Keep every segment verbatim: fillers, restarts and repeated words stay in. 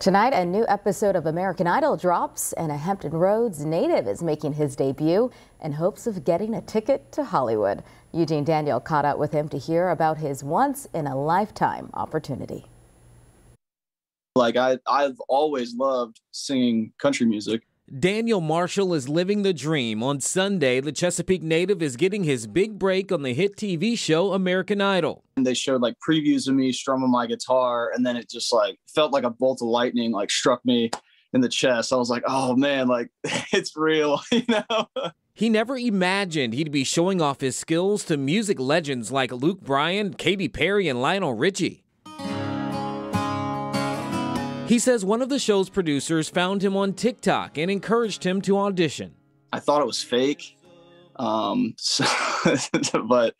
Tonight, a new episode of American Idol drops, and a Hampton Roads native is making his debut in hopes of getting a ticket to Hollywood. Eugene Daniel caught up with him to hear about his once-in-a-lifetime opportunity. Like, I, I've always loved singing country music. Daniel Marshall is living the dream. On Sunday, the Chesapeake native is getting his big break on the hit T V show American Idol. And they showed like previews of me strumming my guitar, and then it just like felt like a bolt of lightning like struck me in the chest. I was like, oh man, like it's real, you know? He never imagined he'd be showing off his skills to music legends like Luke Bryan, Katy Perry, and Lionel Richie. He says one of the show's producers found him on TikTok and encouraged him to audition. I thought it was fake, um, so but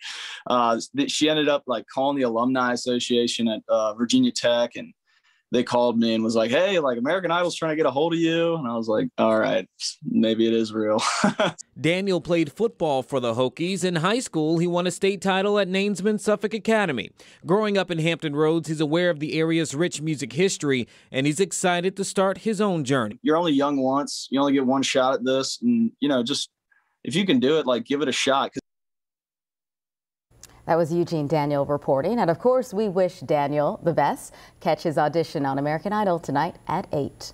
uh, she ended up like calling the Alumni Association at uh, Virginia Tech, and they called me and was like, hey, like American Idol's trying to get a hold of you. And I was like, all right, maybe it is real. Daniel played football for the Hokies. In high school, he won a state title at Naismith Suffolk Academy. Growing up in Hampton Roads, he's aware of the area's rich music history, and he's excited to start his own journey. You're only young once. You only get one shot at this. And, you know, just if you can do it, like give it a shot. That was Eugene Daniel reporting. And, of course, we wish Daniel the best. Catch his audition on American Idol tonight at eight.